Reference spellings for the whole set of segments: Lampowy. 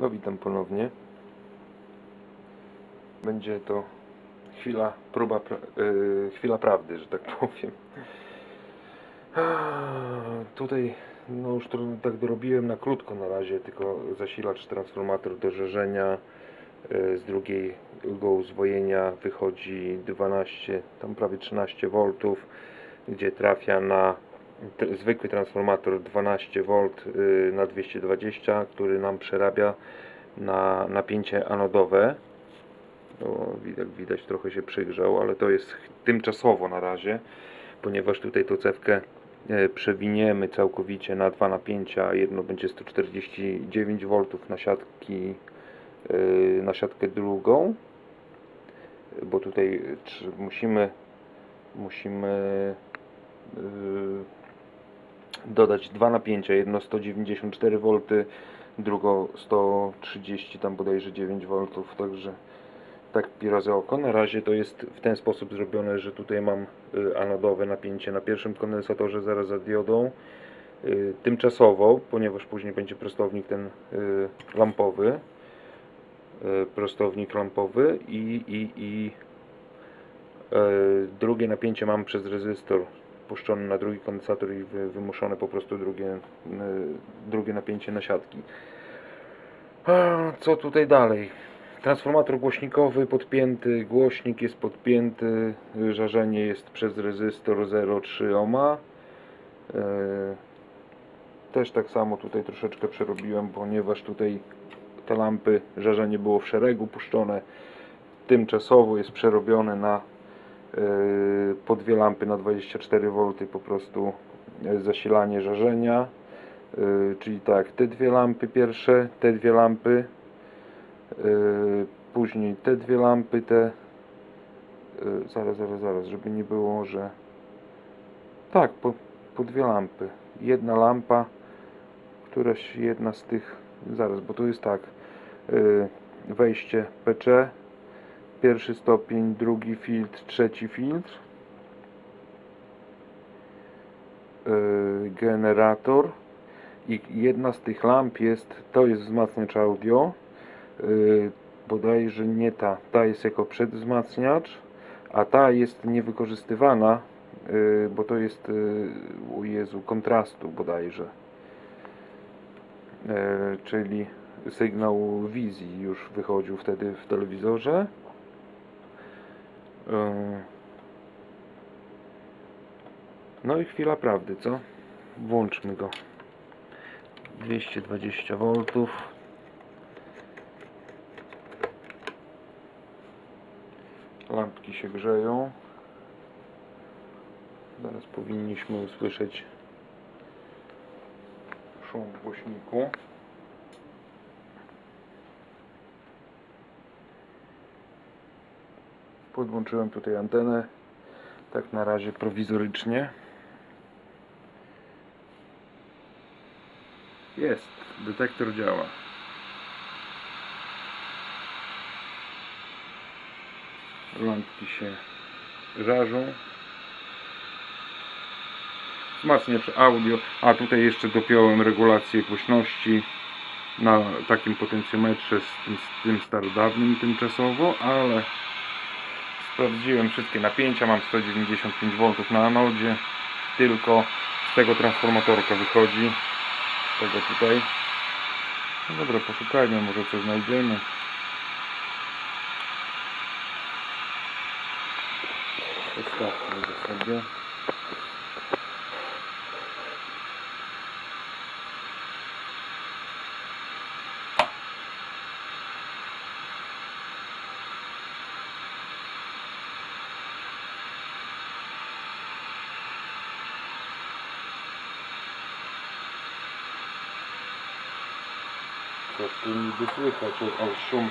No witam ponownie. Będzie to chwila, próba, chwila prawdy, że tak powiem. Tutaj no już to tak dorobiłem na krótko na razie, tylko zasilacz, transformator do żarzenia, z drugiego uzwojenia wychodzi 12, tam prawie 13 V, gdzie trafia na zwykły transformator 12 V na 220, który nam przerabia na napięcie anodowe. No, jak widać, trochę się przygrzał, ale to jest tymczasowo na razie, ponieważ tutaj tą cewkę przewiniemy całkowicie na dwa napięcia. Jedno będzie 149 V na siatkę drugą, bo tutaj musimy dodać dwa napięcia, jedno 194 V, drugo 130, tam bodajże 9 V, także tak pi razy oko. Na razie to jest w ten sposób zrobione, że tutaj mam anodowe napięcie na pierwszym kondensatorze zaraz za diodą, tymczasowo, ponieważ później będzie prostownik ten lampowy, i drugie napięcie mam przez rezystor puszczony na drugi kondensator i wymuszone po prostu drugie napięcie na siatki. Co tutaj dalej? Transformator głośnikowy podpięty, głośnik jest podpięty, żarzenie jest przez rezystor 0,3 ohma. Też tak samo tutaj troszeczkę przerobiłem, ponieważ tutaj te lampy, żarzenie było w szeregu puszczone, tymczasowo jest przerobione na po dwie lampy na 24 V, po prostu zasilanie żarzenia, czyli tak, te dwie lampy pierwsze, te dwie lampy, później te dwie lampy, te zaraz, żeby nie było, że tak, po dwie lampy, jedna lampa, któraś jedna z tych, zaraz, bo tu jest tak, wejście PC, pierwszy stopień, drugi filtr, trzeci filtr, generator, i jedna z tych lamp jest, to jest wzmacniacz audio, bodajże nie ta, ta jest jako przedwzmacniacz, a ta jest niewykorzystywana, bo to jest, o Jezu, kontrastu bodajże, czyli sygnał wizji już wychodził wtedy w telewizorze. No i chwila prawdy, co? Włączmy go. 220 V. Lampki się grzeją. Zaraz powinniśmy usłyszeć szum w głośniku. Podłączyłem tutaj antenę, tak na razie prowizorycznie. Jest, detektor działa. Lampki się żarzą. Wzmacniacz audio, a tutaj jeszcze dopiąłem regulację głośności na takim potencjometrze z tym starodawnym tymczasowo, ale sprawdziłem wszystkie napięcia, mam 195 V na anodzie, tylko z tego transformatorka wychodzi, z tego tutaj. No dobra, poszukajmy, może coś znajdziemy. Zostawmy go sobie. Tu niby słychać, o szum.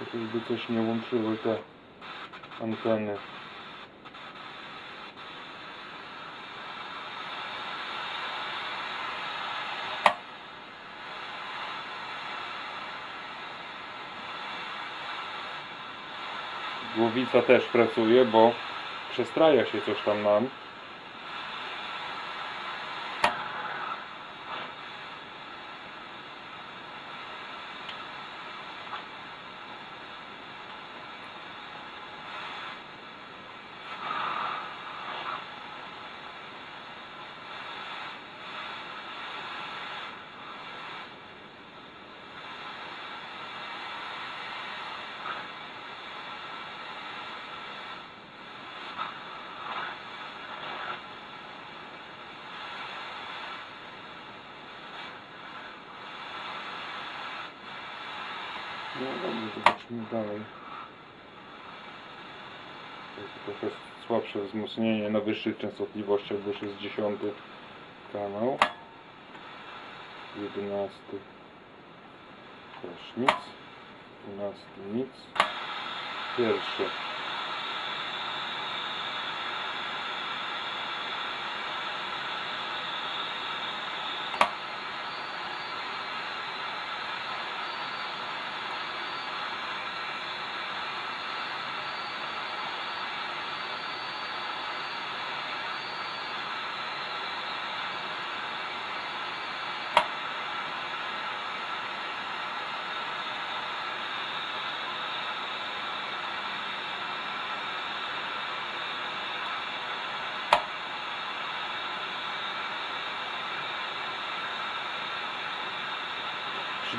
Jakieś by coś nie łączyły te anteny. Głowica też pracuje, bo przestraja się coś tam nam. No dobrze, zobaczymy dalej. To jest trochę słabsze wzmocnienie na wyższych częstotliwościach, bo już jest 10 kanał. 11 też nic. 12 nic. Pierwszy.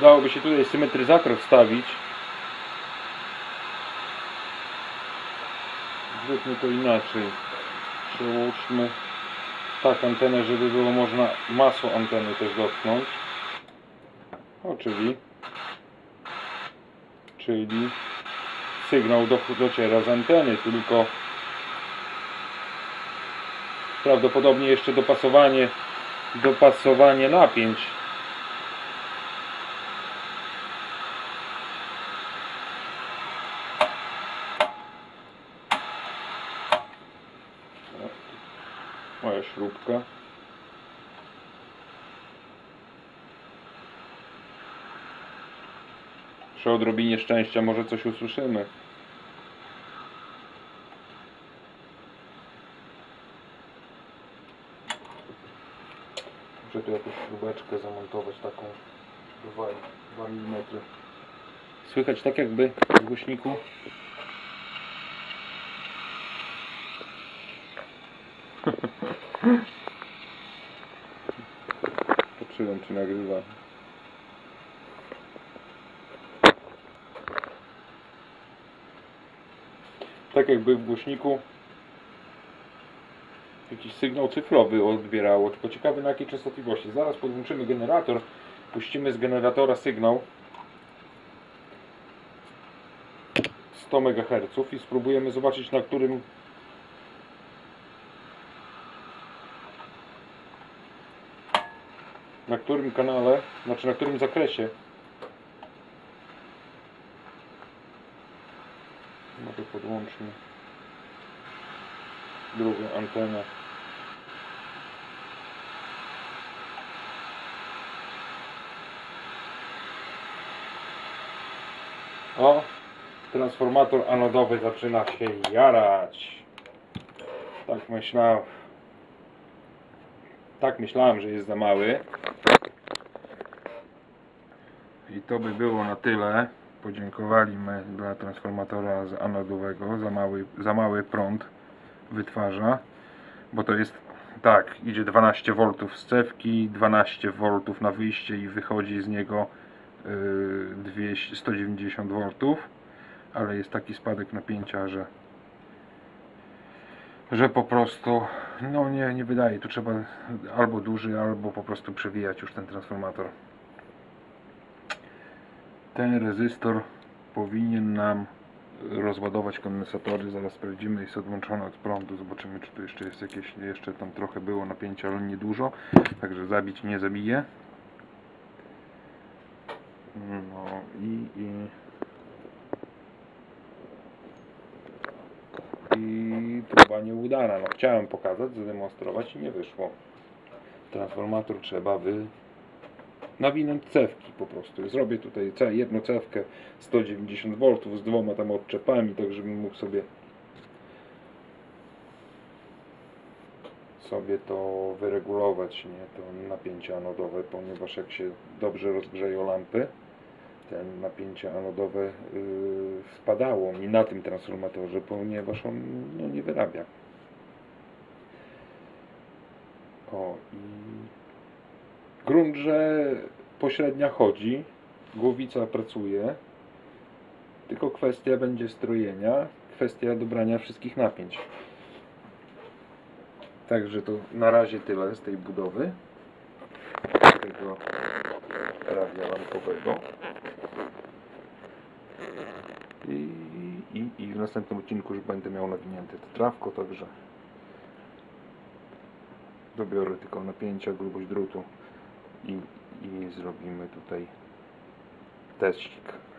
Dałoby się tutaj symetryzator wstawić. Zróbmy to inaczej. Przełóżmy tak antenę, żeby było można masło anteny też dotknąć. Czyli sygnał dociera z anteny, tylko prawdopodobnie jeszcze dopasowanie napięć. Moja śrubka. Przy odrobinie szczęścia może coś usłyszymy. Muszę tu jakąś śrubeczkę zamontować, taką 2 mm. Słychać tak jakby w głośniku. Patrzyłem, czy nagrywa. Tak jakby w głośniku jakiś sygnał cyfrowy odbierało, tylko ciekawe na jakiej częstotliwości. Zaraz podłączymy generator, puścimy z generatora sygnał 100 MHz i spróbujemy zobaczyć, na którym kanale, znaczy na którym zakresie. No to podłączmy drugą antenę. O, transformator anodowy zaczyna się jarać. Tak myślałem, że jest za mały. I to by było na tyle. Podziękowaliśmy dla transformatora anodowego. Za mały prąd wytwarza. Bo to jest tak, idzie 12 V z cewki, 12 V na wyjście i wychodzi z niego 190 V. Ale jest taki spadek napięcia, że po prostu no nie wydaje. Tu trzeba albo duży, albo po prostu przewijać już ten transformator. Ten rezystor powinien nam rozładować kondensatory. Zaraz sprawdzimy, jest odłączony od prądu. Zobaczymy, czy tu jeszcze jest jakieś, jeszcze tam trochę było napięcia, ale niedużo. Także zabić nie zabije. No i próba nieudana. No, chciałem pokazać, zademonstrować i nie wyszło. Transformator trzeba nawinąć cewki po prostu. Zrobię tutaj jedną cewkę 190 V z dwoma tam odczepami, tak żebym mógł sobie to wyregulować, nie, to napięcia anodowe, ponieważ jak się dobrze rozgrzeją lampy, te napięcia anodowe spadało mi na tym transformatorze, ponieważ on no, nie wyrabia. O, i grunt, że pośrednia chodzi, głowica pracuje, tylko kwestia będzie strojenia, kwestia dobrania wszystkich napięć. Także to na razie tyle z tej budowy, tego radia lampowego. I w następnym odcinku już będę miał nawinięte to trawko, także dobiorę tylko napięcia, grubość drutu i zrobimy tutaj teścik.